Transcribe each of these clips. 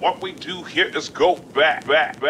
What we do here is go back. Right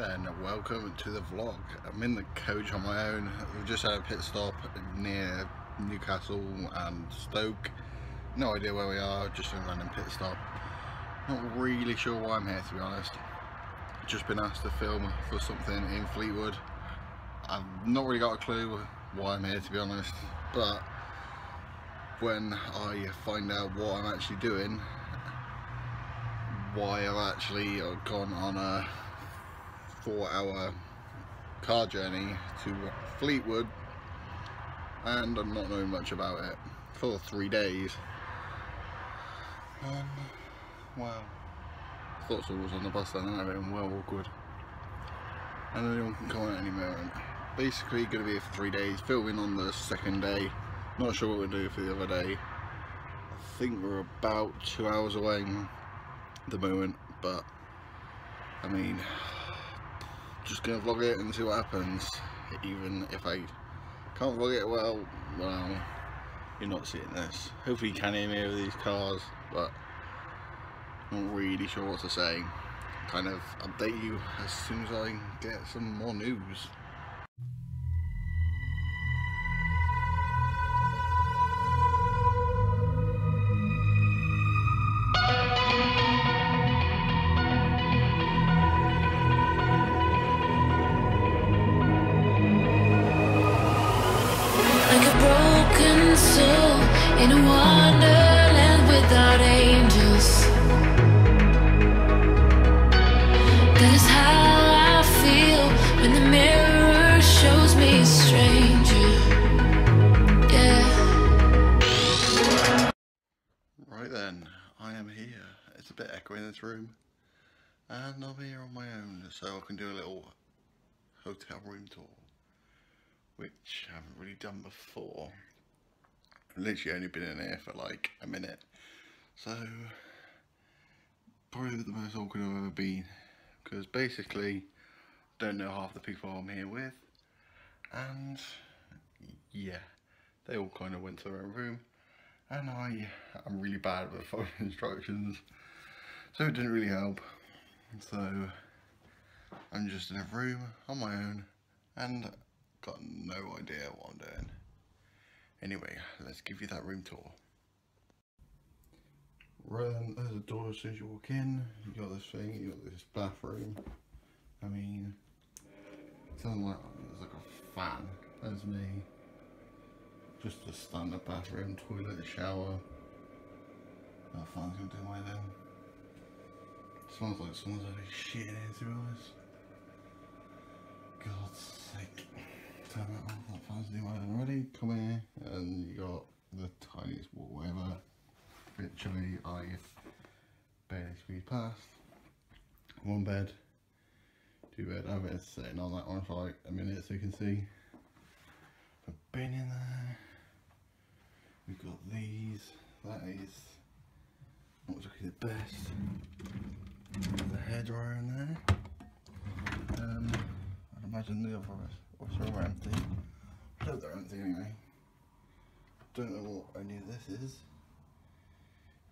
then, welcome to the vlog. I'm in the coach on my own. We've just had a pit stop near Newcastle and Stoke. No idea where we are, just a random pit stop. Not really sure why I'm here, to be honest. Just been asked to film for something in Fleetwood. I've not really got a clue why I'm here, to be honest, but when I find out what I'm actually doing, why I've actually gone on a 4-hour car journey to Fleetwood and I'm not knowing much about it for 3 days. Wow. Thought someone was on the bus then, that would have been well awkward. And anyone can come at any moment. Basically going to be here for 3 days, filming on the second day. Not sure what we'll do for the other day. I think we're about 2 hours away at the moment, but I mean, just going to vlog it and see what happens. Even if I can't vlog it well, you're not seeing this. Hopefully you can hear me with these cars, but I'm not really sure what to say. Kind of update you as soon as I get some more news. In a wonderland without angels, that is how I feel when the mirror shows me a stranger. Yeah. Right then, I am here. It's a bit echoey in this room, and I'm here on my own, so I can do a little hotel room tour, which I haven't really done before. Literally only been in here for like a minute, so probably the most awkward I've ever been, because basically don't know half the people I'm here with, and yeah, they all kind of went to their own room and I am really bad with following instructions, so it didn't really help. So I'm just in a room on my own and got no idea what I'm doing. Anyway, let's give you that room tour. Right then, there's a door as soon as you walk in. You got this thing, you got this bathroom. I mean, it's like, there's like a fan. There's me. Just a standard bathroom, toilet, shower. That fan's gonna do my thing. Smells like someone's already shitting in here, to be honest. God's sake. Turn that off, that fan's doing my thing already. Come here. And you got the tiniest walkway ever. Literally, I barely squeezed past. One bed, two bed. I've been sitting on that one for like a minute, so you can see. I've been in there. We've got these. That is not exactly the best. There's a hairdryer in there. I'd imagine the other are empty. I hope they're empty anyway. Don't know what any of this is.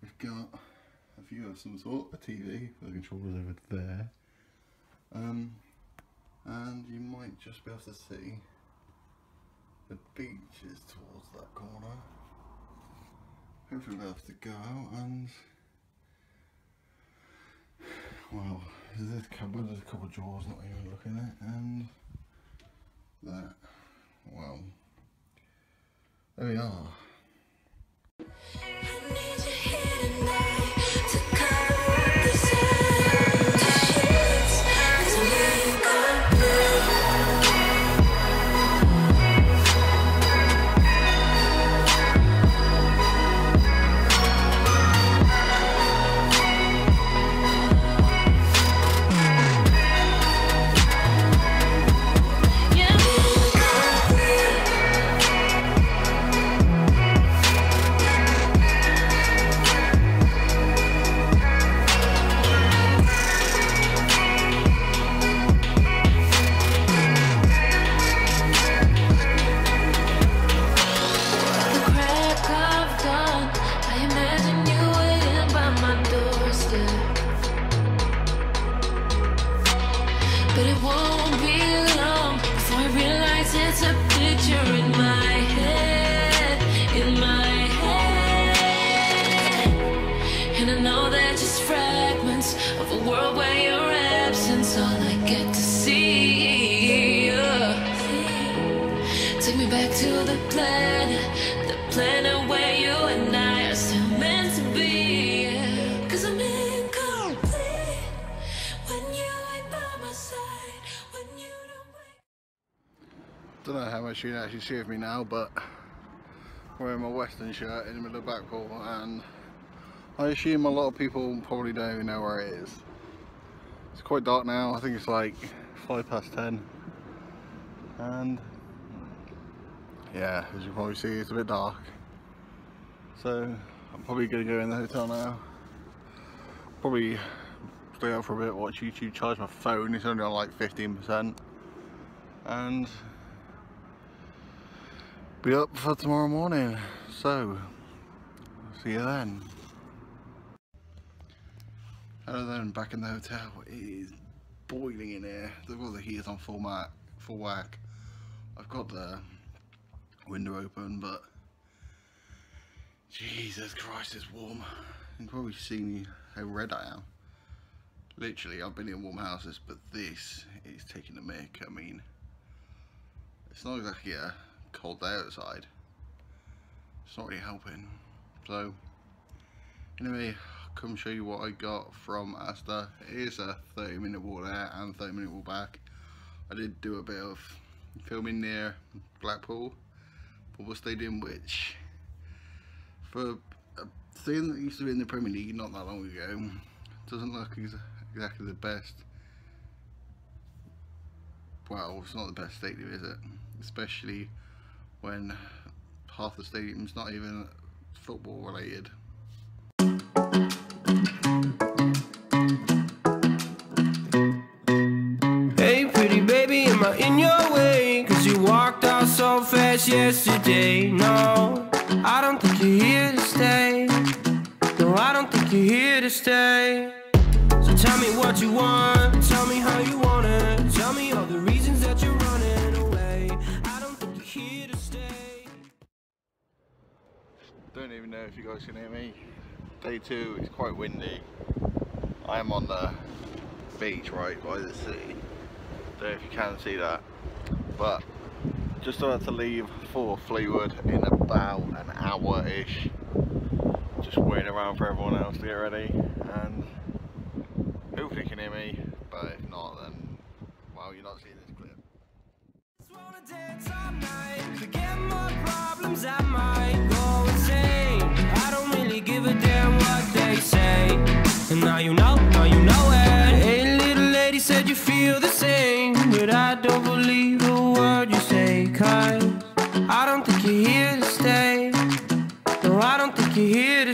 We've got a view of some sort, a TV, the controllers over there, and you might just be able to see the beach is towards that corner. Hopefully we'll have to go out and, well, there's a cupboard, there's a couple of drawers not even looking at, and that, well, there we are. Don't know how much you can actually see of me now, but I'm wearing my western shirt in the middle of Blackpool, and I assume a lot of people probably don't even know where it is. It's quite dark now. I think it's like 5 past 10, and yeah, as you probably see, it's a bit dark, so I'm probably gonna go in the hotel now, probably stay out for a bit, watch YouTube, charge my phone. It's only on like 15%, and be up for tomorrow morning, so see you then. Hello then, back in the hotel. It is boiling in here. They've got the heaters on full whack. I've got the window open, but Jesus Christ, it's warm. You can probably see how red I am. Literally, I've been in warm houses, but this is taking the mick. I mean, it's not exactly a cold day outside. It's not really helping. So anyway, I'll come show you what I got from Asda. It is a 30-minute walk there and 30-minute walk back. I did do a bit of filming near Blackpool Stadium, which for a thing that used to be in the Premier League not that long ago doesn't look exactly the best. Well, it's not the best stadium, is it? Especially when half the stadium's not even football related. Hey pretty baby, am I in your way? 'Cause you walked out so fast yesterday. No, I don't think you're here to stay. No, I don't think you're here to stay. So tell me what you want, tell me how you want it, tell me all the reasons that you're running away. Don't even know if you guys can hear me. Day 2, it's quite windy. I am on the beach right by the sea. Don't know if you can see that, but just about to leave for Fleetwood in about an hour-ish. Just waiting around for everyone else to get ready, and hopefully you can hear me, but if not, then well, you're not seeing this clip. Just wanna dance all night, forget my problems, I might go insane. I don't really give a damn what they say. And now you know it. Hey little lady, said you feel the same, but I don't believe a word you say, 'cause I don't think you're here to stay. No, I don't think you're here to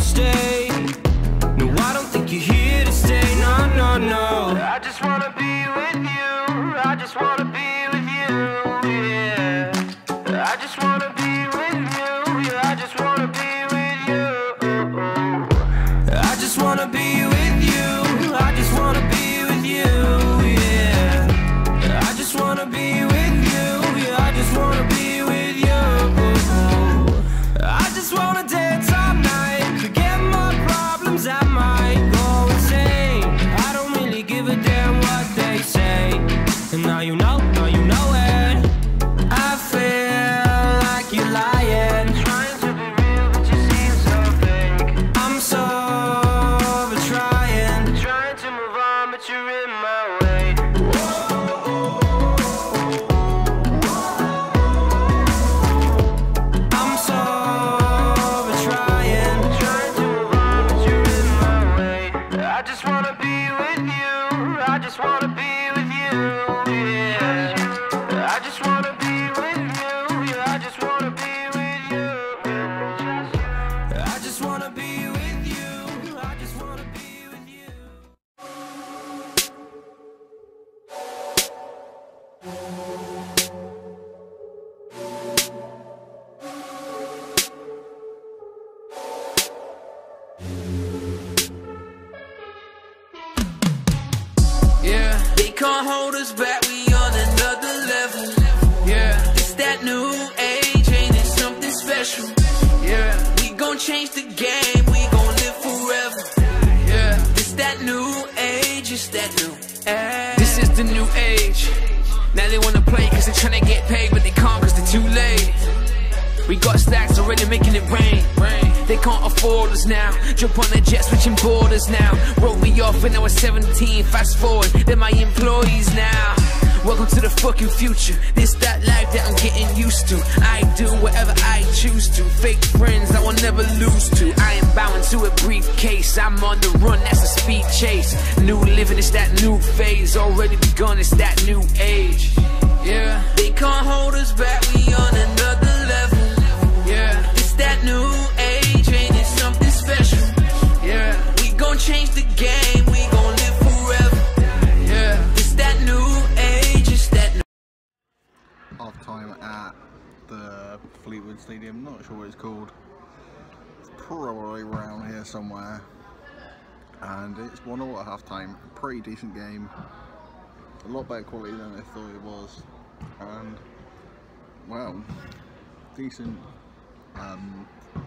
stay. No, I don't think you're here to stay. No, no, no. I just wanna be with you. I just wanna be with you. Yeah. I just wanna be with you. Yeah. I just wanna be with you. I just wanna be with you. I just wanna be with you. Yeah. I just wanna be with you. Yeah. I just wanna be with you. I just wanna dance all night, forget my problems, I might go insane. I don't really give a damn what they say. And now you know it. I feel like you're lying, trying to be real, but you seem so fake. I'm so over trying, trying to move on, but you're in my way. I'm so over trying, trying to move on, but you're in my way. I just wanna be with you. I just wanna be with you. Yeah. I just wanna be with you. Yeah. I just wanna be with you. I just wanna be with you. I just wanna be with you. Yeah, they can't hold us back, we on another level. Yeah, it's that new age, ain't it something special? Yeah, we gon' change the game, we gon' live forever. Yeah, it's that new just that new age. This is the new age. Now they wanna play cause they're trying to get paid, but they can't cause they're too late. We got stacks already making it rain. They can't afford us now. Jump on the jet, switching borders now. Roll me off when I was 17. Fast forward, they're my employees now. Welcome to the fucking future. This that life that I'm getting used to. I do whatever I choose to. Fake friends I will never lose to. I am bowing to a briefcase. I'm on the run, that's a speed chase. New living, it's that new phase. Already begun, it's that new age. Yeah. They can't hold us back, we on another level. Yeah. It's that new age, ain't it something special? Yeah. We gon' change the game, we gon' live forever. Yeah. It's that new age, it's that new. Half time at the Fleetwood Stadium, not sure what it's called. It's probably around here somewhere. And it's 1-1 at half time. Pretty decent game. A lot better quality than I thought it was. And well, decent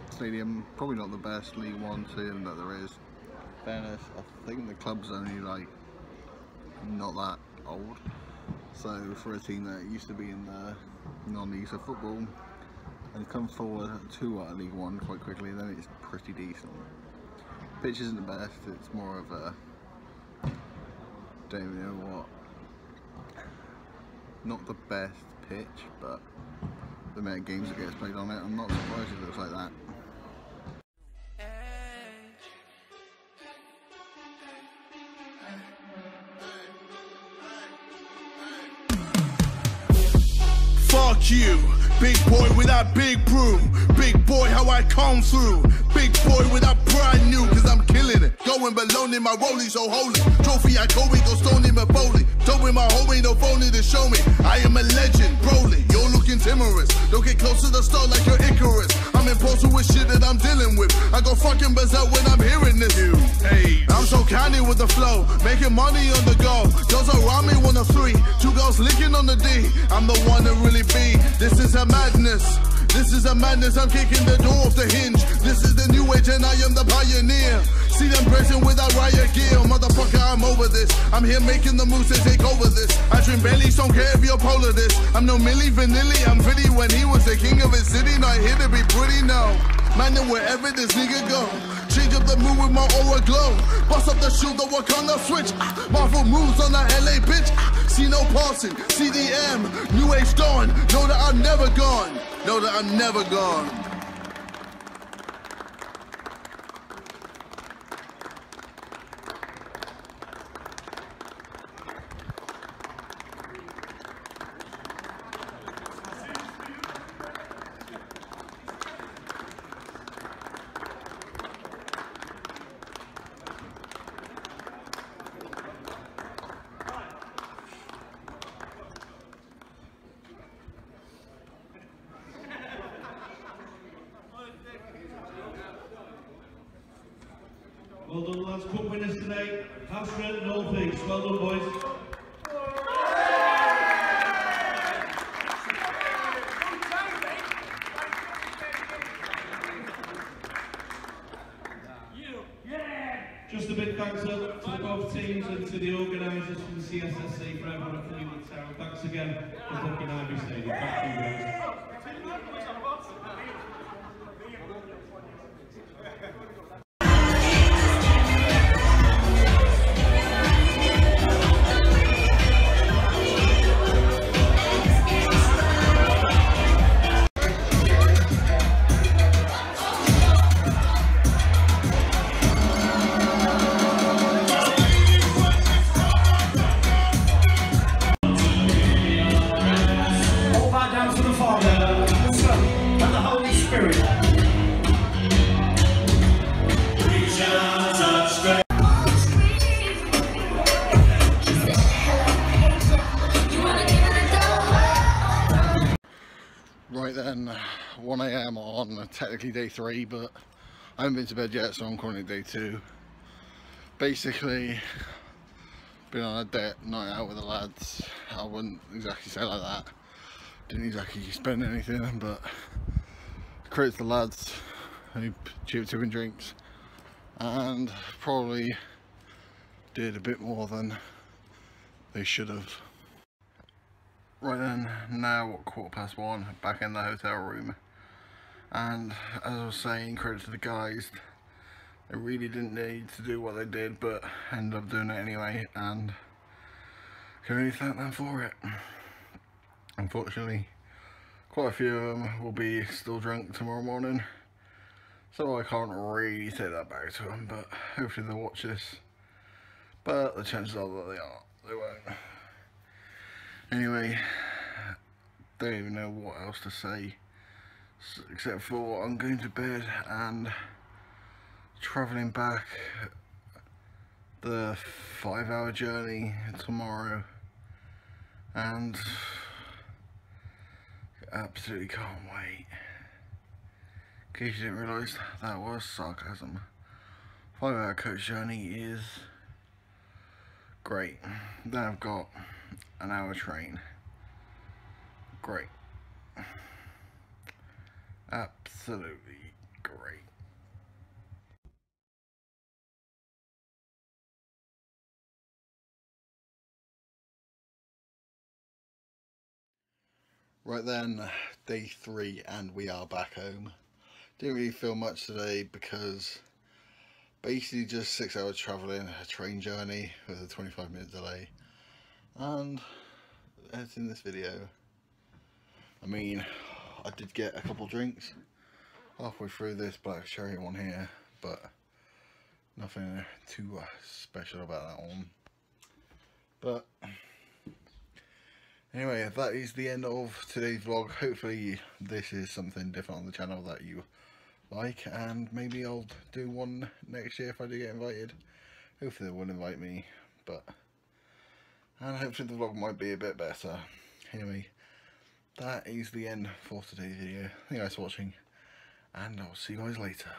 stadium, probably not the best League One stadium that there is. In fairness, I think the club's only like not that old, so for a team that used to be in the non-league of football and come forward to League One quite quickly, then it's pretty decent. Pitch isn't the best, it's more of a don't even know what, not the best pitch, but the amount of games that gets played on it, I'm not surprised it looks like that. Fuck you, big boy with that big brew, big boy how I come through, big boy with that brand new, cause I'm killing it, going baloney, my rolling so holy, trophy I go with, go stone in my bowling. Don't win my home, ain't no phony to show me. I am a legend, Broly, you're looking timorous. Don't get close to the star like you're Icarus. I'm impulsive with shit that I'm dealing with. I go fucking berserk when I'm hearing this. You, hey, I'm so candy with the flow, making money on the go. Girls around me, 1 of 3, 2 girls licking on the D. I'm the one to really be. This is a madness. This is a madness, I'm kicking the door off the hinge. This is the new age and I am the pioneer. See them pressing without riot gear. Motherfucker, I'm over this. I'm here making the moves to take over this. I drink Baileys, don't care if you're polar this. I'm no Milli Vanilli, I'm pretty when he was the king of his city. Not here to be pretty, no. Man, and wherever this nigga go, change up the mood with my aura glow. Bust up the shoot, the Wakanda switch. Marvel moves on that LA bitch. See no passing, CDM, new age dawn. Know that I'm never gone, know that I'm never gone. Well done, lads. Cup winners today. House rent and all things. Well done, boys. Just a big thanks up to both teams and to the organisers from the CSSC for everyone at Fleetwood Town. Thanks again for fucking Ivy Stadium. Thank you, guys. Right then, 1 AM on technically day 3, but I haven't been to bed yet, so I'm calling it day 2. Basically, been on a night out with the lads. I wouldn't exactly say like that. Didn't exactly spend anything, but credit to the lads who cheered to and drinks, and probably did a bit more than they should have. Right then, now 1:15, back in the hotel room, and as I was saying, credit to the guys, they really didn't need to do what they did, but ended up doing it anyway, and can really thank them for it. Unfortunately, quite a few of them will be still drunk tomorrow morning, so I can't really say that back to them, but hopefully they'll watch this. But the chances are that they aren't, they won't. Anyway, don't even know what else to say, except for I'm going to bed and travelling back the 5-hour journey tomorrow, and absolutely can't wait. In case you didn't realise, that was sarcasm. 5-hour coach journey is great. Then I've got an hour train. Great. Absolutely great. Right then, day 3, and we are back home. Didn't really feel much today because basically just 6 hours travelling, a train journey with a 25-minute delay, and editing this video. I mean, I did get a couple drinks halfway through this black cherry one here, but nothing too special about that one. But anyway, that is the end of today's vlog. Hopefully this is something different on the channel that you like, and maybe I'll do one next year if I do get invited. Hopefully they will invite me, but and hopefully the vlog might be a bit better. Anyway, that is the end for today's video. Thank you guys for watching, and I'll see you guys later.